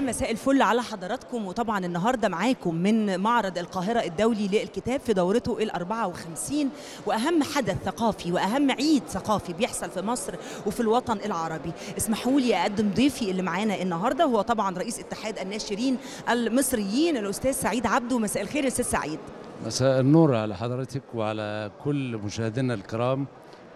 مساء الفل على حضراتكم. وطبعا النهارده معاكم من معرض القاهرة الدولي للكتاب في دورته ال54، واهم حدث ثقافي واهم عيد ثقافي بيحصل في مصر وفي الوطن العربي. اسمحوا لي اقدم ضيفي اللي معانا النهارده، هو طبعا رئيس اتحاد الناشرين المصريين الاستاذ سعيد عبدو. مساء الخير يا استاذ سعيد. مساء النور على حضرتك وعلى كل مشاهدينا الكرام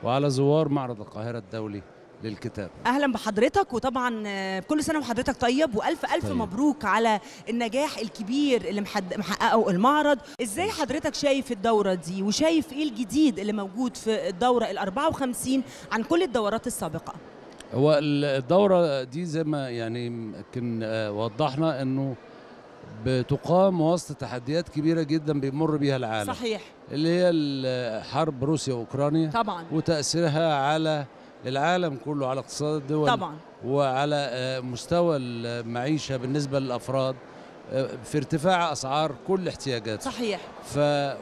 وعلى زوار معرض القاهرة الدولي للكتاب. اهلا بحضرتك، وطبعا كل سنه وحضرتك طيب، والف الف مبروك على النجاح الكبير اللي محققه المعرض. ازاي حضرتك شايف الدوره دي وشايف ايه الجديد اللي موجود في الدوره ال54 عن كل الدورات السابقه؟ هو الدوره دي زي ما يعني وضحنا انه بتقام وسط تحديات كبيره جدا بيمر بيها العالم، صحيح، اللي هي حرب روسيا واوكرانيا طبعا وتاثيرها على العالم كله، على اقتصاد الدول طبعا وعلى مستوى المعيشة بالنسبة للأفراد، في ارتفاع أسعار كل احتياجاته، صحيح.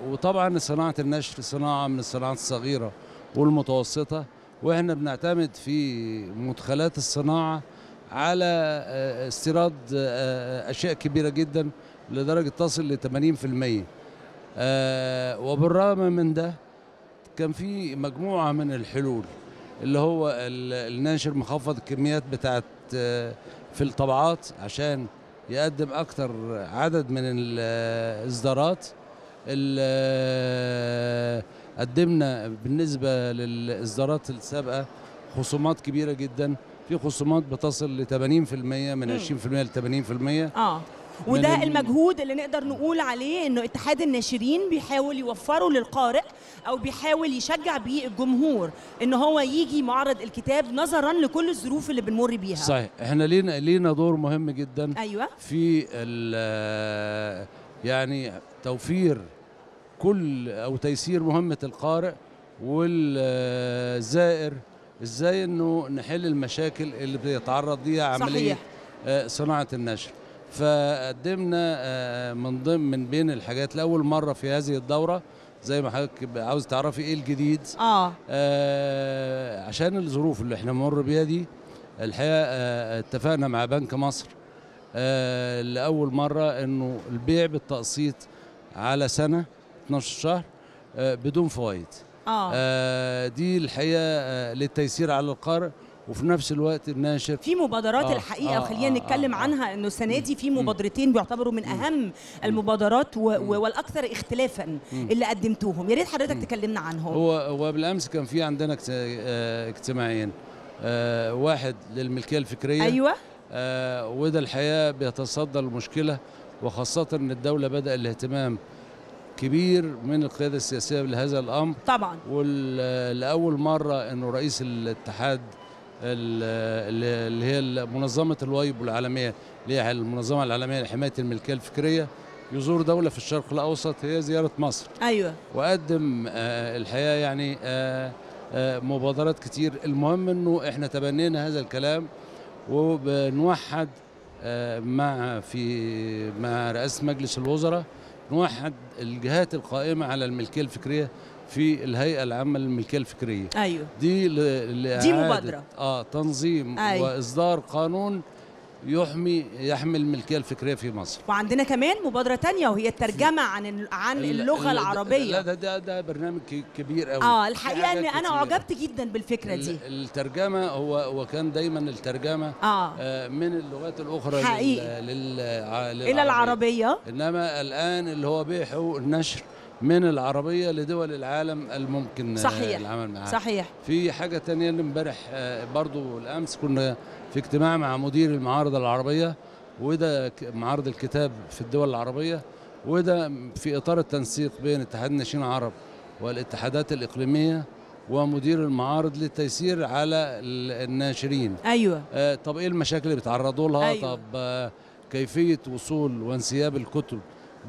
وطبعا صناعة النشر صناعة من الصناعات الصغيرة والمتوسطة، وإحنا بنعتمد في مدخلات الصناعة على استيراد أشياء كبيرة جدا لدرجة تصل ل 80%. وبالرغم من ده كان في مجموعة من الحلول، اللي هو الناشر مخفض الكميات بتاعت في الطبعات عشان يقدم اكتر عدد من الاصدارات. قدمنا بالنسبه للاصدارات السابقه خصومات كبيره جدا، في خصومات بتصل ل 80%، من 20% ل 80%. وده المجهود اللي نقدر نقول عليه انه اتحاد الناشرين بيحاول يوفره للقارئ، او بيحاول يشجع بيه الجمهور ان هو يجي معرض الكتاب نظرا لكل الظروف اللي بنمر بيها. صحيح، احنا لينا دور مهم جدا، أيوة، في يعني توفير كل او تيسير مهمة القارئ والزائر، ازاي انه نحل المشاكل اللي بيتعرض ليها عملية صناعة النشر. فقدمنا من بين الحاجات لأول مرة في هذه الدورة، زي ما حضرتك عاوز تعرفي ايه الجديد، عشان الظروف اللي احنا بنمر بيها دي. الحقيقة اتفقنا مع بنك مصر لأول مرة انه البيع بالتقسيط على سنة 12 شهر بدون فوائد. دي الحقيقة للتيسير على القارئ، وفي نفس الوقت الناشر في مبادرات الحقيقه وخلينا نتكلم عنها. انه السنه دي في مبادرتين بيعتبروا من اهم المبادرات والاكثر اختلافا اللي قدمتوهم، يا ريت حضرتك تكلمنا عنهم. هو بالامس كان في عندنا اجتماعين، واحد للملكيه الفكريه، ايوه، وده الحقيقه بيتصدر المشكله، وخاصه ان الدوله بدأ الاهتمام كبير من القيادة السياسية لهذا الامر طبعا. ولأول مره انه رئيس الاتحاد اللي هي منظمة الوايب العالمية، اللي هي المنظمة العالمية لحماية الملكية الفكرية، يزور دولة في الشرق الأوسط، هي زيارة مصر، أيوة، وقدم الحقيقة يعني مبادرات كتير. المهم أنه إحنا تبنينا هذا الكلام، وبنوحد مع رئاسة مجلس الوزراء، نوحد الجهات القائمة على الملكية الفكرية في الهيئة العامة للملكية الفكرية، أيوة. دي مبادرة تنظيم، أيوة، وإصدار قانون يحمي الملكية الفكرية في مصر. وعندنا كمان مبادرة تانية، وهي الترجمة عن اللغة العربية. لا، ده برنامج كبير قوي. الحقيقة ان انا اعجبت جدا بالفكرة دي. الترجمة وكان دايما الترجمة من اللغات الأخرى إلى العربية، انما الآن اللي هو بيحو النشر من العربية لدول العالم الممكن، صحيح، العمل معها. صحيح. في حاجة تانية اللي امبارح برضو الأمس كنا في اجتماع مع مدير المعارض العربية، وده معارض الكتاب في الدول العربية، وده في إطار التنسيق بين اتحاد الناشرين العرب والاتحادات الإقليمية ومدير المعارض للتيسير على الناشرين. أيوة. طب إيه المشاكل اللي بيتعرضوا لها؟ أيوة. طب كيفية وصول وانسياب الكتب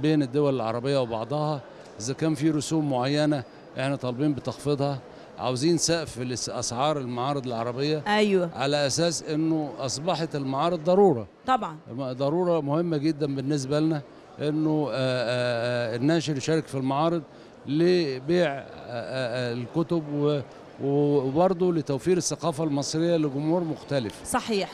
بين الدول العربية وبعضها، إذا كان في رسوم معينة إحنا طالبين بتخفيضها، عاوزين سقف لأسعار المعارض العربية، أيوة، على أساس إنه أصبحت المعارض ضرورة طبعا، ضرورة مهمة جدا بالنسبة لنا إنه الناشر يشارك في المعارض لبيع الكتب، وبرضه لتوفير الثقافة المصرية لجمهور مختلف، صحيح.